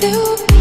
do.